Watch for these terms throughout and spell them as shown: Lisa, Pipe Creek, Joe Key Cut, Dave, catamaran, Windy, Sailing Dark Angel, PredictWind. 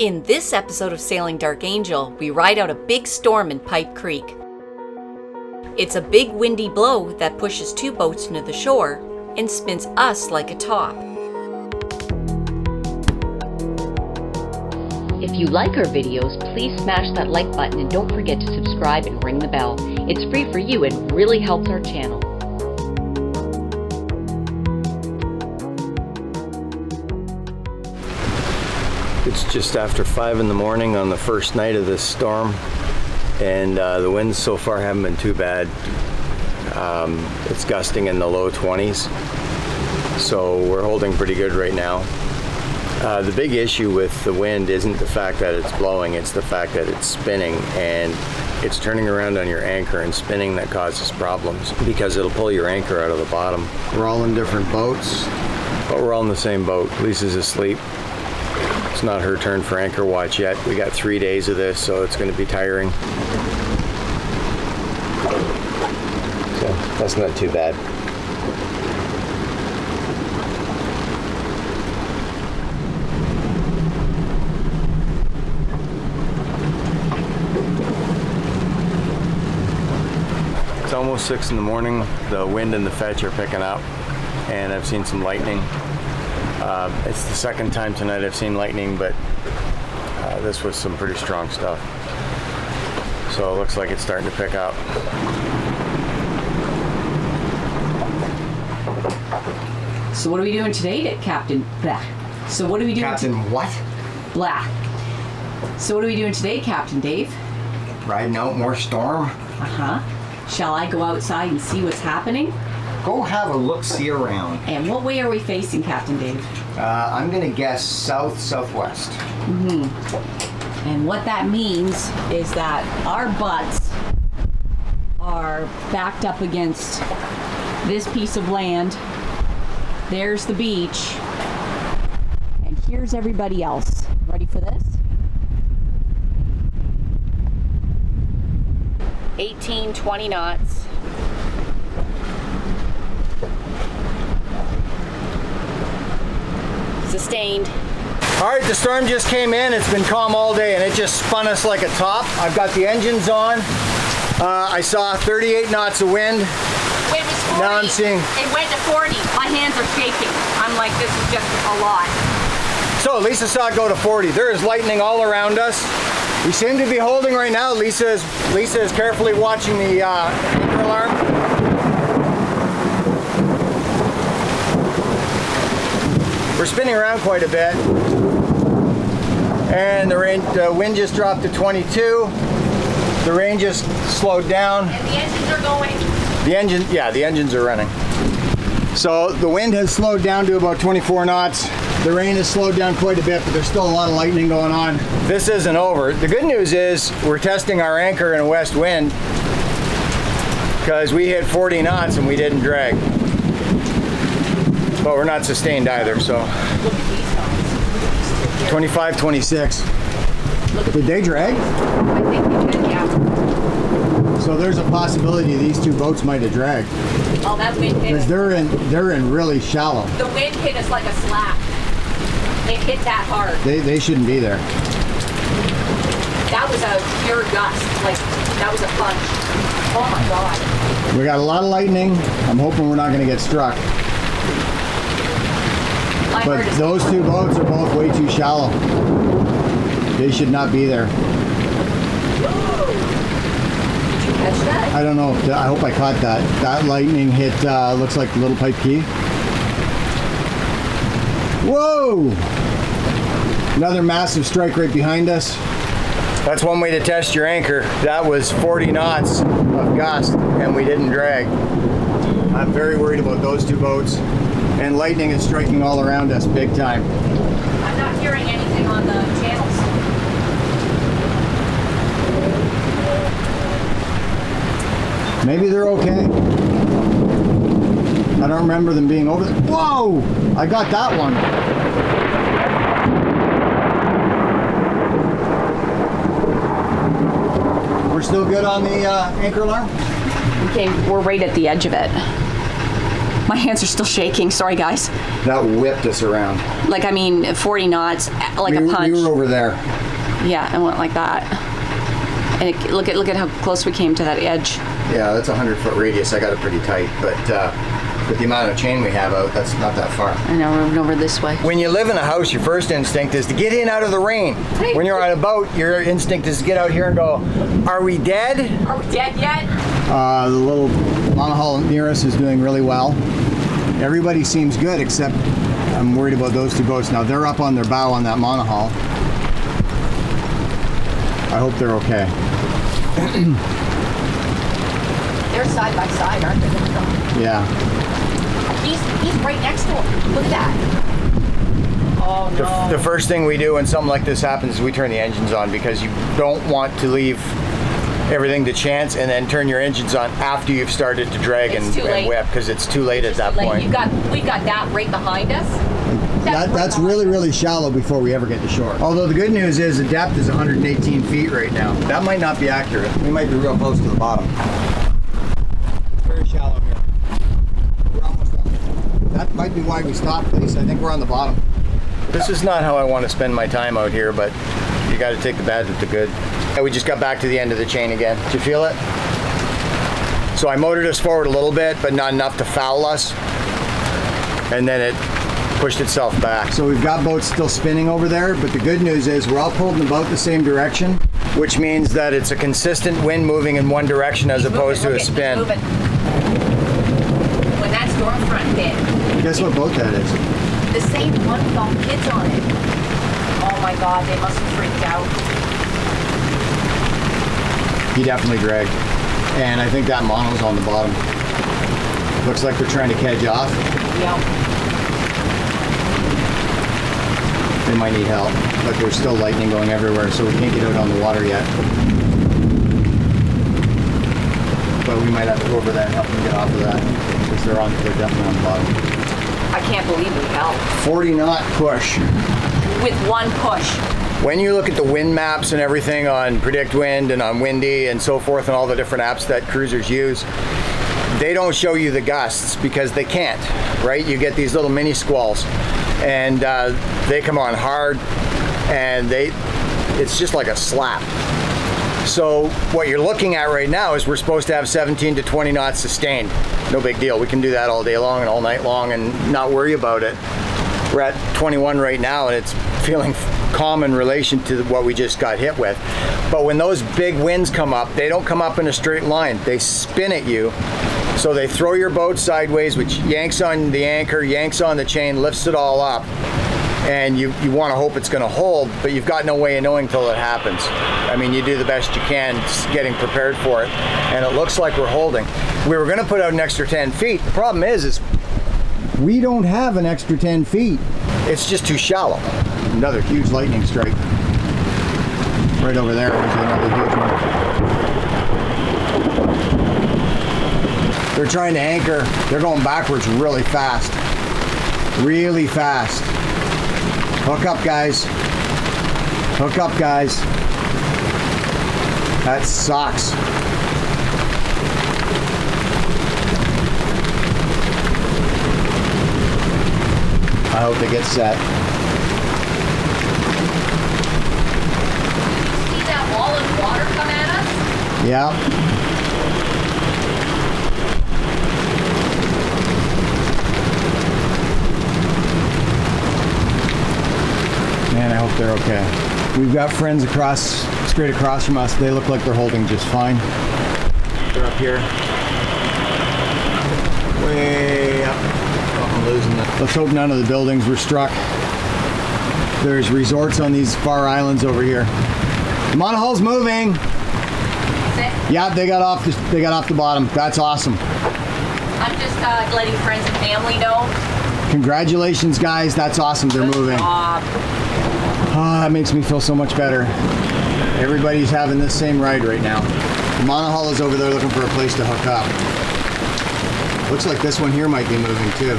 In this episode of Sailing Dark Angel, we ride out a big storm in Pipe Creek. It's a big windy blow that pushes two boats near the shore and spins us like a top. If you like our videos, please smash that like button and don't forget to subscribe and ring the bell. It's free for you and really helps our channel. It's just after 5 in the morning on the first night of this storm, and the winds so far haven't been too bad. It's gusting in the low 20s, so we're holding pretty good right now. The big issue with the wind isn't the fact that it's blowing, it's the fact that it's spinning, and it's turning around on your anchor and spinning that causes problems because it'll pull your anchor out of the bottom. We're all in different boats, but we're all in the same boat. Lisa's asleep. It's not her turn for anchor watch yet. We got 3 days of this, so it's going to be tiring. So that's not too bad. It's almost 6 in the morning. The wind and the fetch are picking up, and I've seen some lightning. It's the second time tonight I've seen lightning, but this was some pretty strong stuff. So it looks like it's starting to pick up. So what are we doing today, Captain Blah? So what are we doing? Captain what? Blah. So what are we doing today, Captain Dave? Riding out more storm. Uh-huh. Shall I go outside and see what's happening? Go have a look-see around. And what way are we facing, Captain Dave? I'm going to guess south-southwest. Mm-hmm. And what that means is that our butts are backed up against this piece of land. There's the beach. And here's everybody else. Ready for this? 18, 20 knots. Sustained. All right, the storm just came in. It's been calm all day, and it just spun us like a top. I've got the engines on. I saw 38 knots of wind. It was 40. Now I'm seeing. It went to 40. My hands are shaking. I'm like, this is just a lot. So Lisa saw it go to 40. There is lightning all around us. We seem to be holding right now. Lisa is carefully watching the anchor alarm. We're spinning around quite a bit, and the wind just dropped to 22. The rain just slowed down. And the engines are going. The engines are running. So the wind has slowed down to about 24 knots. The rain has slowed down quite a bit, but there's still a lot of lightning going on. This isn't over. The good news is we're testing our anchor in a west wind because we hit 40 knots and we didn't drag. But we're not sustained either, so. Look at these guys. 25, 26. Did they drag? I think they did, yeah. So there's a possibility these two boats might have dragged. Oh, that wind hit. Because they're in really shallow. The wind hit us like a slap. They hit that hard. They shouldn't be there. That was a pure gust. Like, that was a punch. Oh my God. We got a lot of lightning. I'm hoping we're not going to get struck. But those two boats are both way too shallow. They should not be there. Whoa. Did you catch that? I don't know. I hope I caught that. That lightning hit, looks like Little Pipe Key. Whoa! Another massive strike right behind us. That's one way to test your anchor. That was 40 knots of gust, and we didn't drag. I'm very worried about those two boats. And lightning is striking all around us big time. I'm not hearing anything on the channels. Maybe they're okay. I don't remember them being over there. Whoa! I got that one. We're still good on the anchor alarm? Okay, we're right at the edge of it. My hands are still shaking. Sorry, guys. That whipped us around. Like, I mean, 40 knots, like a punch. We were over there. Yeah, and went like that. And it, look at how close we came to that edge. Yeah, that's a 100-foot radius. I got it pretty tight, but with the amount of chain we have out, that's not that far. I know, we're over this way. When you live in a house, your first instinct is to get in out of the rain. Right. When you're on a boat, your instinct is to get out here and go, are we dead? Are we dead yet? The little monohull near us is doing really well. Everybody seems good, except I'm worried about those two boats. Now, they're up on their bow on that monohull. I hope they're okay. They're side by side, aren't they? Yeah. He's right next to him. Look at that. Oh, no. The first thing we do when something like this happens is we turn the engines on, because you don't want to leave everything to chance and then turn your engines on after you've started to drag and whip, because it's too late at that point. We've got that right behind us. That's really, really shallow before we ever get to shore. Although the good news is the depth is 118 feet right now. That might not be accurate. We might be real close to the bottom. It's very shallow here. We're almost done. That might be why we stopped, at least. I think we're on the bottom. This is not how I want to spend my time out here, but you got to take the bad with the good. And we just got back to the end of the chain again. Did you feel it? So I motored us forward a little bit, but not enough to foul us. And then it pushed itself back. So we've got boats still spinning over there, but the good news is we're all pulled in about the same direction, which means that it's a consistent wind moving in one direction as opposed to a spin. When that storm front hit. Guess what boat that is? The same one with all kids on it. Oh my God, they must have freaked out. He definitely dragged. And I think that mono's on the bottom. Looks like they're trying to catch off. Yeah. They might need help, but there's still lightning going everywhere, so we can't get out on the water yet. But we might have to go over there and help them get off of that, because they're definitely on the bottom. I can't believe we helped. 40-knot push. With one push. When you look at the wind maps and everything on PredictWind and on Windy and so forth, and all the different apps that cruisers use, they don't show you the gusts because they can't, right? You get these little mini squalls, and they come on hard, and it's just like a slap. So what you're looking at right now is we're supposed to have 17 to 20 knots sustained. No big deal. We can do that all day long and all night long and not worry about it. We're at 21 right now, and it's feeling calm in relation to what we just got hit with. But when those big winds come up, they don't come up in a straight line. They spin at you. So they throw your boat sideways, which yanks on the anchor, yanks on the chain, lifts it all up. And you want to hope it's going to hold, but you've got no way of knowing till it happens. I mean, you do the best you can getting prepared for it. And it looks like we're holding. We were going to put out an extra 10 feet. The problem is we don't have an extra 10 feet. It's just too shallow. Another huge lightning strike. Right over there. Another huge one. They're trying to anchor. They're going backwards really fast. Really fast. Hook up, guys. Hook up, guys. That sucks. I hope they get set. Did you see that wall of water come at us? Yeah. Man, I hope they're okay. We've got friends straight across from us. They look like they're holding just fine. They're up here. Way up. Oh, I'm losing it. Let's hope none of the buildings were struck. There's resorts on these far islands over here. The monohull's moving. Yeah, they got off the bottom. That's awesome. I'm just letting friends and family know. Congratulations, guys. That's awesome. They're moving. Oh, that makes me feel so much better. Everybody's having this same ride right now. The monohull is over there looking for a place to hook up. Looks like this one here might be moving too.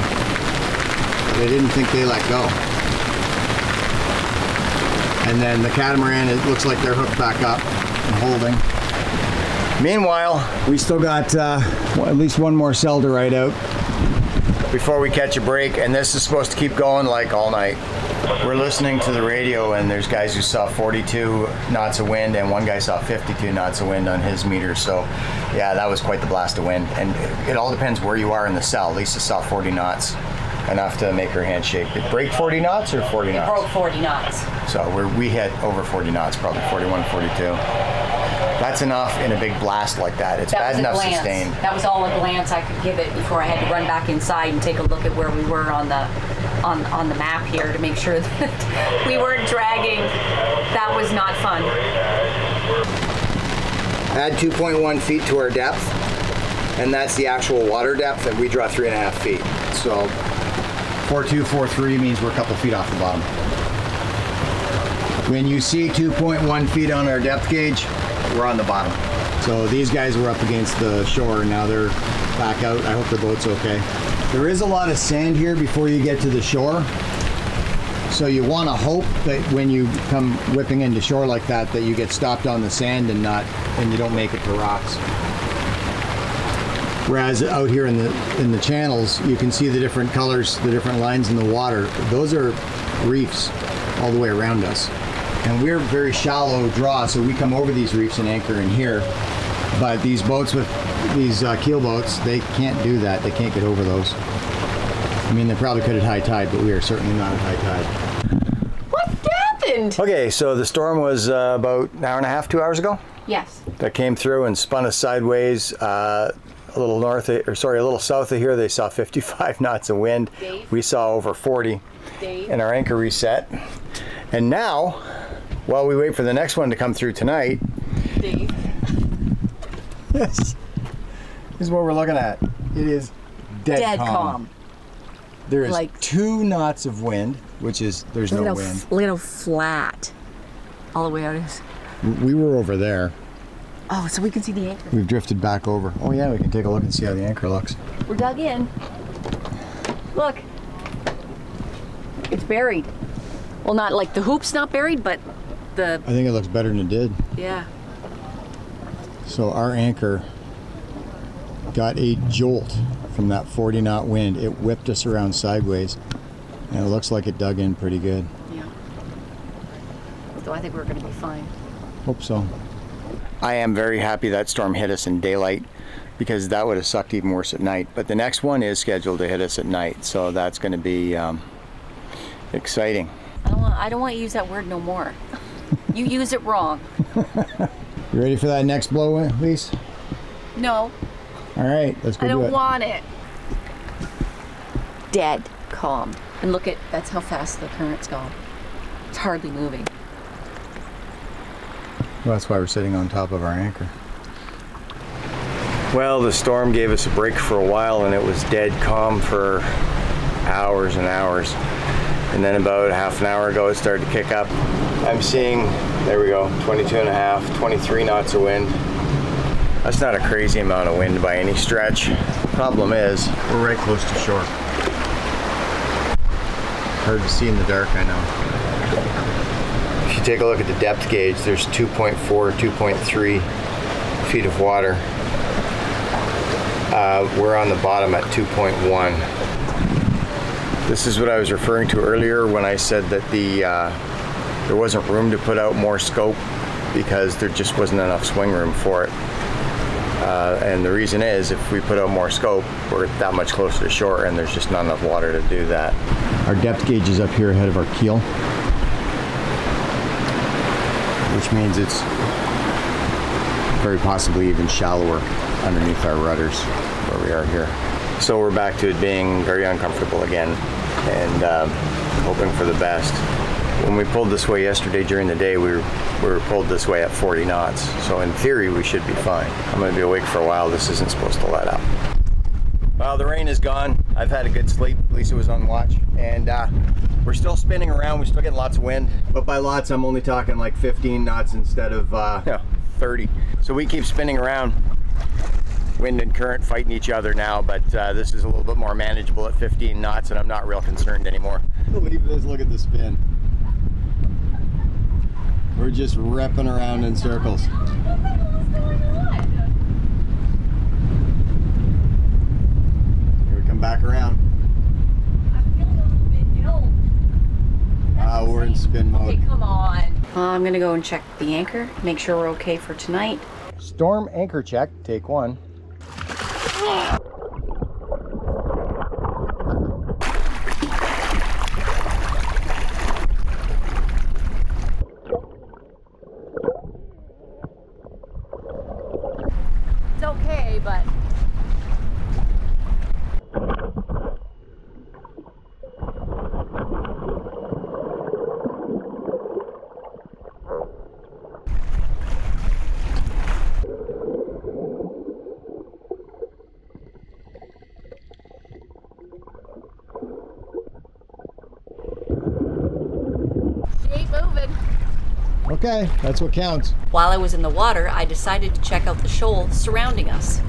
They didn't think they let go. And then the catamaran, it looks like they're hooked back up and holding. Meanwhile, we still got at least one more cell to ride out. before we catch a break, and this is supposed to keep going like all night. We're listening to the radio, and there's guys who saw 42 knots of wind, and one guy saw 52 knots of wind on his meter. So yeah, that was quite the blast of wind. And it all depends where you are in the cell. Lisa saw 40 knots, enough to make her hand shake. Did it break 40 knots or 40 knots? It broke 40 knots. So we hit over 40 knots, probably 41, 42. That's enough in a big blast like that. It's bad enough sustained. That was all a glance I could give it before I had to run back inside and take a look at where we were on the map here to make sure that we weren't dragging. That was not fun. Add 2.1 feet to our depth, and that's the actual water depth, and we draw 3.5 feet. So 4.2, 4.3 means we're a couple feet off the bottom. When you see 2.1 feet on our depth gauge, we're on the bottom. So these guys were up against the shore, and now they're back out. I hope their boat's okay. There is a lot of sand here before you get to the shore. So you want to hope that when you come whipping into shore like that, that you get stopped on the sand and not, and you don't make it to rocks. Whereas out here in the channels, you can see the different colors, the different lines in the water. Those are reefs all the way around us. And we're very shallow draw, so we come over these reefs and anchor in here. But these boats with these keel boats, they can't do that. They can't get over those. I mean, they probably could at high tide, but we are certainly not at high tide. What happened? Okay, so the storm was about an hour and a half, 2 hours ago? Yes. That came through and spun us sideways. A little north, or sorry, a little south of here, they saw 55 knots of wind. Dave. We saw over 40. Dave. And our anchor reset. And now, while we wait for the next one to come through tonight, Dave. This is what we're looking at. It is dead calm. There is like 2 knots of wind, which is, there's no wind. Little flat all the way out. We were over there. Oh, so we can see the anchor. We've drifted back over. Oh yeah, we can take a look and see how the anchor looks. We're dug in. Look, it's buried. Well, not like the hoop's not buried, but the... I think it looks better than it did. Yeah. So our anchor got a jolt from that 40-knot wind. It whipped us around sideways, and it looks like it dug in pretty good. Yeah. So I think we're going to be fine. Hope so. I am very happy that storm hit us in daylight, because that would have sucked even worse at night. But the next one is scheduled to hit us at night, so that's going to be exciting. I don't want to use that word no more. You use it wrong. You ready for that next blow, Lise? No. All right, let's go. I don't want it. Dead calm. And look at, that's how fast the current's gone. It's hardly moving. Well, that's why we're sitting on top of our anchor. Well, the storm gave us a break for a while, and it was dead calm for hours and hours. And then about half an hour ago, it started to kick up. I'm seeing, there we go, 22 and a half, 23 knots of wind. That's not a crazy amount of wind by any stretch. Problem is, we're right close to shore. Hard to see in the dark, I know. If you take a look at the depth gauge, there's 2.4, 2.3 feet of water. We're on the bottom at 2.1. This is what I was referring to earlier when I said that the there wasn't room to put out more scope because there just wasn't enough swing room for it. And the reason is, if we put out more scope, we're that much closer to shore, and there's just not enough water to do that. Our depth gauge is up here ahead of our keel, which means it's very possibly even shallower underneath our rudders where we are here. So we're back to it being very uncomfortable again, and hoping for the best. When we pulled this way yesterday during the day, we were pulled this way at 40 knots. So in theory, we should be fine. I'm gonna be awake for a while. This isn't supposed to let up. Well, the rain is gone. I've had a good sleep. Lisa was on watch. And we're still spinning around. We're still getting lots of wind. But by lots, I'm only talking like 15 knots instead of 30. So we keep spinning around. Wind and current fighting each other now, but this is a little bit more manageable at 15 knots, and I'm not real concerned anymore. Believe this, look at the spin. We're just repping around in circles. Here we come back around. We're in spin mode. Okay, come on. I'm gonna go and check the anchor, make sure we're okay for tonight. Storm anchor check, take one. It's okay, but... Okay, that's what counts. While I was in the water, I decided to check out the shoal surrounding us.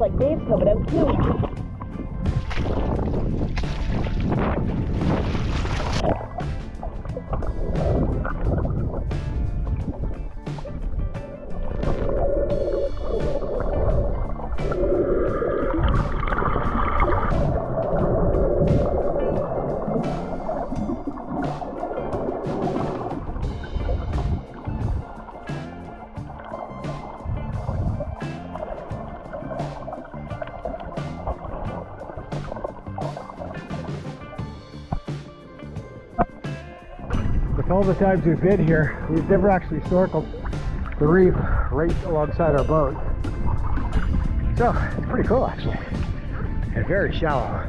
Like Dave's coming out too. All the times we've been here, we've never actually snorkeled the reef right alongside our boat. So, it's pretty cool actually, and very shallow.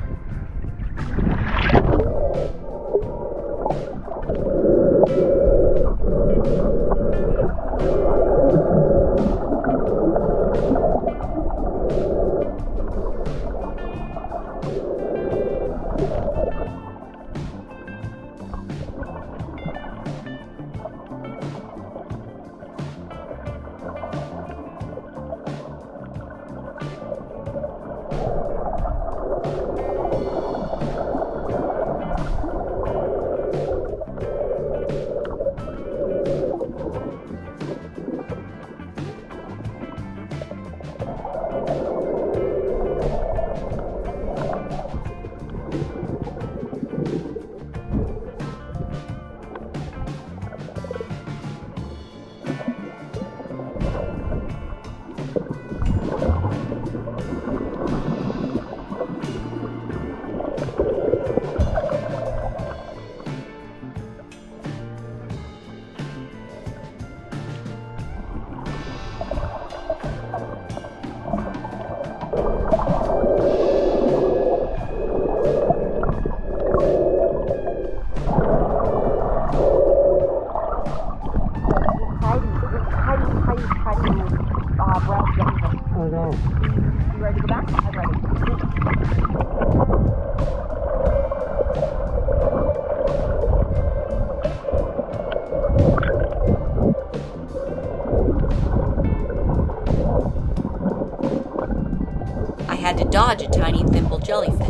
Had to dodge a tiny thimble jellyfish.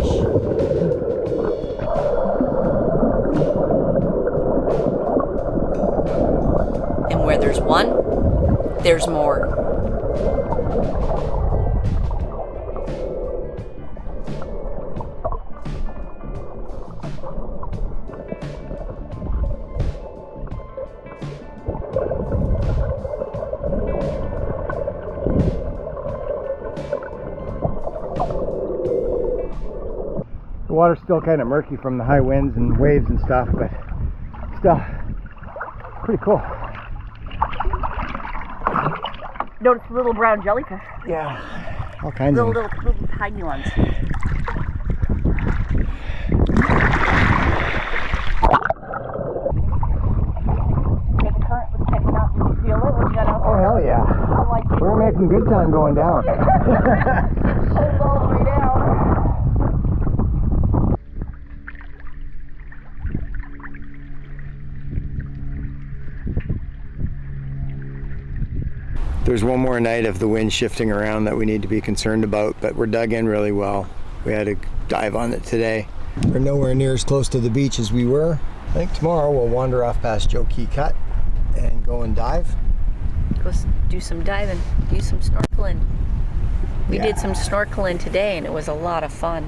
And where there's one, there's more. water's still kind of murky from the high winds and waves and stuff, but still pretty cool. Notice the little brown jellyfish. Yeah, all kinds of little tiny ones. Good time going down. There's one more night of the wind shifting around that we need to be concerned about, but we're dug in really well. We had a dive on it today. We're nowhere near as close to the beach as we were. I think tomorrow we'll wander off past Joe Key Cut and go and dive. Go do some diving, do some snorkeling. We did some snorkeling today and it was a lot of fun.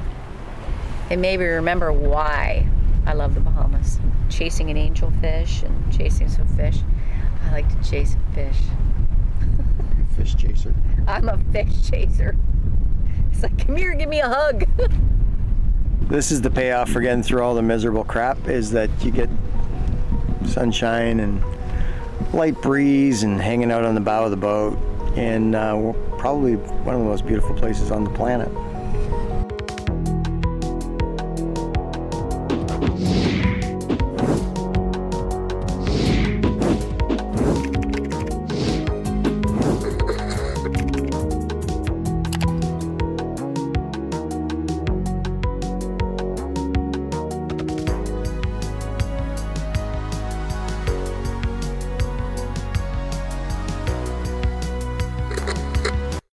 It made me remember why I love the Bahamas. Chasing an angelfish and chasing some fish. I like to chase fish. You're a fish chaser. I'm a fish chaser. It's like, come here, give me a hug. This is the payoff for getting through all the miserable crap, is that you get sunshine and light breeze and hanging out on the bow of the boat, and probably one of the most beautiful places on the planet.